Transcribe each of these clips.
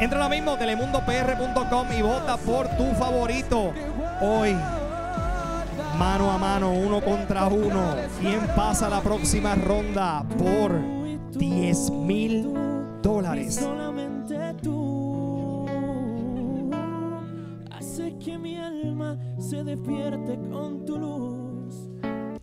Entra ahora mismo telemundopr.com y vota por tu favorito. Hoy, mano a mano, uno contra uno. ¿Quién pasa la próxima ronda por $10,000? Solamente tú haces que mi alma se despierte con tu luz.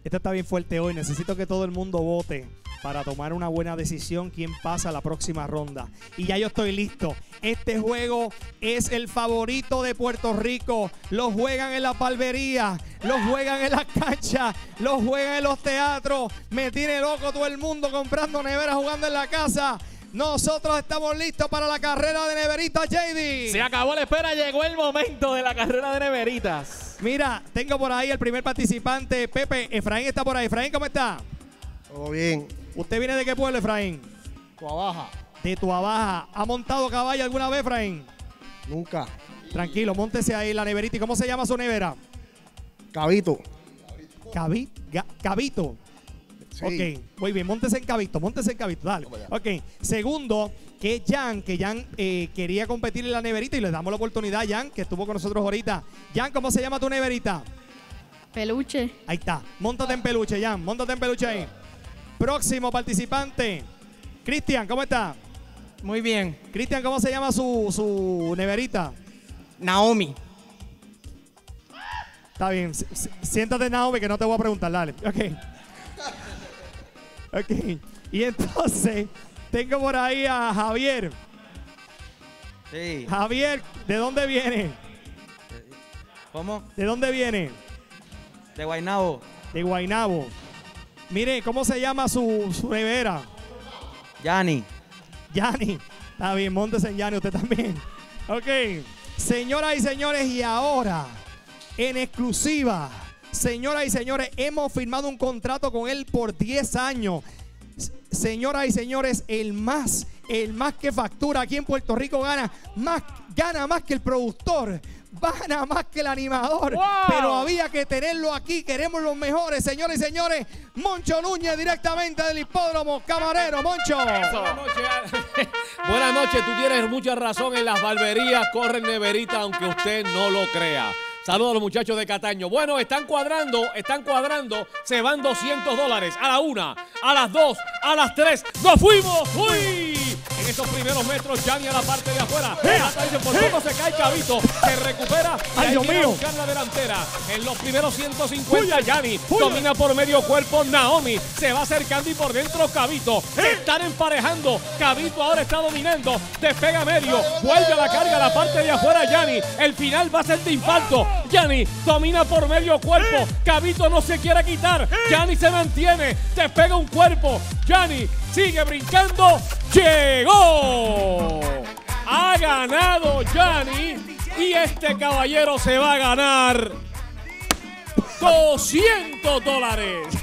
Esta está bien fuerte hoy. Necesito que todo el mundo vote para tomar una buena decisión quién pasa la próxima ronda. Y ya yo estoy listo. Este juego es el favorito de Puerto Rico. Lo juegan en la palmería, lo juegan en las canchas, lo juegan en los teatros. Me tiene loco todo el mundo comprando neveras, jugando en la casa. Nosotros estamos listos para la carrera de neveritas, JD. Se acabó la espera, llegó el momento de la carrera de neveritas. Mira, tengo por ahí el primer participante, Pepe. Efraín está por ahí. Efraín, ¿cómo está? Todo bien. ¿Usted viene de qué pueblo, Efraín? Tuabaja. De Tuabaja. ¿Ha montado caballo alguna vez, Efraín? Nunca. Tranquilo, móntese ahí la neverita. ¿Y cómo se llama su nevera? Cabito. Cabito. Sí. Ok, muy bien. Móntese en Cabito, móntese en Cabito. Dale. Ok. Segundo, que Jan, quería competir en la neverita y le damos la oportunidad a Jan, que estuvo con nosotros ahorita. Jan, ¿cómo se llama tu neverita? Peluche. Ahí está. Móntate en Peluche, Jan. Móntate en Peluche ahí. Próximo participante, Cristian, ¿cómo está? Muy bien. Cristian, ¿cómo se llama su neverita? Naomi. Está bien, siéntate, Naomi, que no te voy a preguntar, dale. Ok. Ok, y entonces tengo por ahí a Javier. Sí. Javier, ¿de dónde viene? ¿Cómo? ¿De dónde viene? De Guaynabo. De Guaynabo. Mire, ¿cómo se llama su nevera? Yani. Yani. Está bien, móntese en Yani usted también. Ok. Señoras y señores, y ahora, en exclusiva, señoras y señores, hemos firmado un contrato con él por 10 años. Señoras y señores, el más que factura aquí en Puerto Rico gana más que el productor. Gana más que el animador, wow. Pero había que tenerlo aquí, queremos los mejores, señores y señores. Moncho Núñez, directamente del hipódromo. Camarero, Moncho. Buenas noches, tú tienes mucha razón, en las barberías corren neverita aunque usted no lo crea. Saludos a los muchachos de Cataño. Bueno, están cuadrando, se van $200 a la una, a las dos, a las tres. ¡Nos fuimos! ¡Uy! En esos primeros metros, Gianni a la parte de afuera. Por poco se cae Cabito, se recupera. ¡Ay, Dios mío! Buscar la delantera. En los primeros 150, Gianni domina por medio cuerpo. Naomi se va acercando y por dentro Cabito. Se están emparejando. Cabito ahora está dominando. Despega medio. Vuelve a la carga a la parte de afuera, Gianni. El final va a ser de impacto. Gianni domina por medio cuerpo. Cabito no se quiere quitar. Gianni se mantiene. Despega un cuerpo. Gianni sigue brincando. ¡Llegó! Ha ganado Gianni y este caballero se va a ganar $200.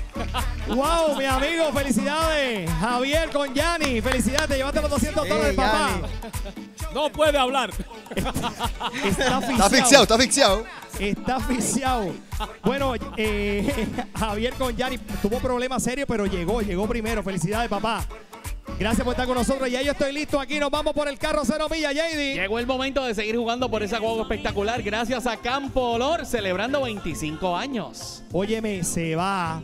¡Wow, mi amigo! ¡Felicidades! Javier con Gianni. ¡Felicidades! Llévate los $200, papá. No puede hablar. Está asfixiado. Bueno, Javier con Gianni tuvo problemas serios, pero llegó primero. ¡Felicidades, papá! Gracias por estar con nosotros. Ya yo estoy listo aquí. Nos vamos por el carro 0 millas, JD. Llegó el momento de seguir jugando por esa guagua espectacular. Gracias a Campolor, celebrando 25 años. Óyeme, se va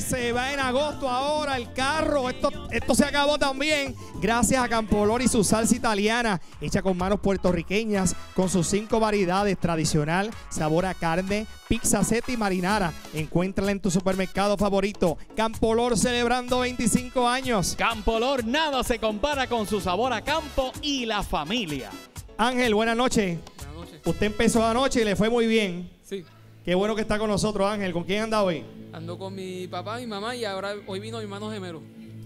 en agosto ahora el carro. Esto se acabó también. Gracias a Campolor y su salsa italiana, hecha con manos puertorriqueñas, con sus 5 variedades: tradicional, sabor a carne, pizza, set y marinara. Encuéntrala en tu supermercado favorito. Campolor, celebrando 25 años. Campolor, nada se compara con su sabor a campo y la familia. Ángel, buenas noches. Buenas noches. Usted empezó anoche y le fue muy bien. Sí. Qué bueno que está con nosotros, Ángel. ¿Con quién anda hoy? Ando con mi papá, mi mamá y ahora hoy vino mi hermano gemelo.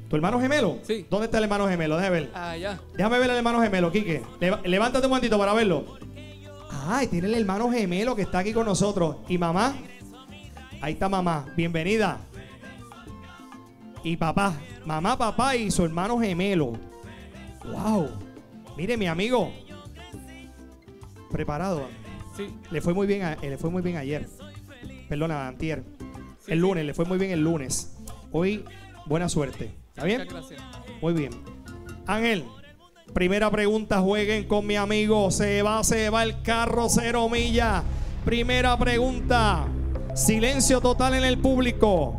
¿Tu hermano gemelo? Sí. ¿Dónde está el hermano gemelo? Déjame ver. Allá. Déjame ver al hermano gemelo, Quique. Levántate un momentito para verlo. Ay, tiene el hermano gemelo que está aquí con nosotros. ¿Y mamá? Ahí está mamá. Bienvenida. Y papá. Mamá, papá y su hermano gemelo. ¡Wow! Mire, mi amigo. ¿Preparado? Sí. Le fue muy bien ayer. Perdona, antier. Sí. El lunes, le fue muy bien el lunes. Hoy, buena suerte. ¿Está bien? Muchas gracias. Muy bien. Ángel, Primera pregunta, jueguen con mi amigo. Se va el carro 0 millas. Primera pregunta. Silencio total en el público.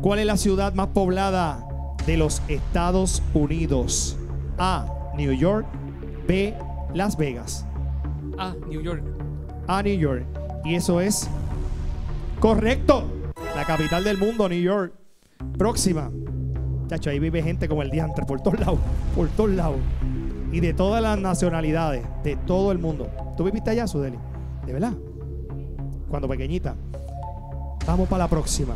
¿Cuál es la ciudad más poblada de los Estados Unidos? A, New York. B, Las Vegas. A, New York. A, New York. Y eso es correcto. La capital del mundo, New York. Próxima. Chacho, ahí vive gente como el diantre, por todos lados, por todos lados. Y de todas las nacionalidades, de todo el mundo. ¿Tú viviste allá, Sudeli? ¿De verdad? Cuando pequeñita. Vamos para la próxima.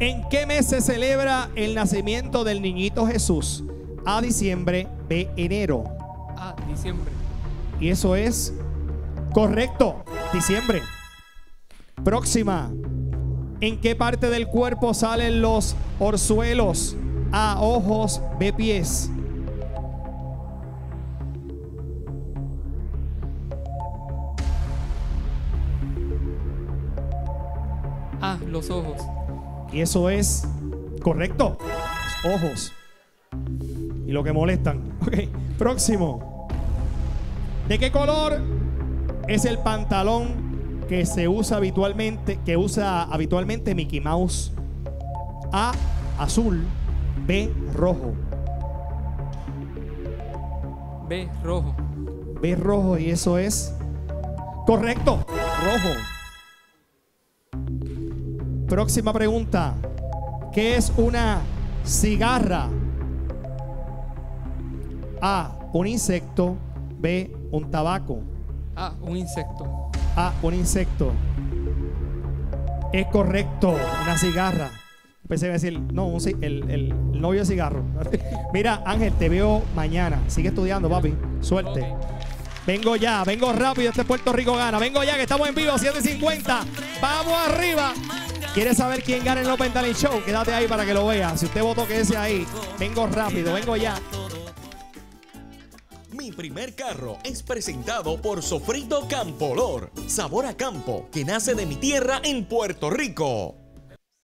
¿En qué mes se celebra el nacimiento del niñito Jesús? A, diciembre. B, enero. A, diciembre. Y eso es correcto. Diciembre. Próxima. ¿En qué parte del cuerpo salen los orzuelos? A, ojos. B, pies. A, los ojos. Y eso es correcto. Ojos. Y lo que molestan. Ok. Próximo. ¿De qué color es el pantalón que usa habitualmente Mickey Mouse? A, azul. B, rojo. B, rojo. B, rojo. Y eso es correcto. Rojo. Próxima pregunta. ¿Qué es una cigarra? A, un insecto. B, un tabaco. A, un insecto. Ah, un insecto. Es correcto, una cigarra. Pensé que iba a decir, no, el novio de cigarro. Mira, Ángel, te veo mañana. Sigue estudiando, papi. Suerte. Okay. Vengo ya, vengo rápido. Este Puerto Rico Gana. Vengo ya, que estamos en vivo, 7:50. Vamos arriba. ¿Quieres saber quién gana el Open Talent Show? Quédate ahí para que lo veas. Si usted votó, quédese ahí. Vengo rápido, vengo ya. Mi primer carro es presentado por Sofrito Campolor, sabor a campo que nace de mi tierra en Puerto Rico.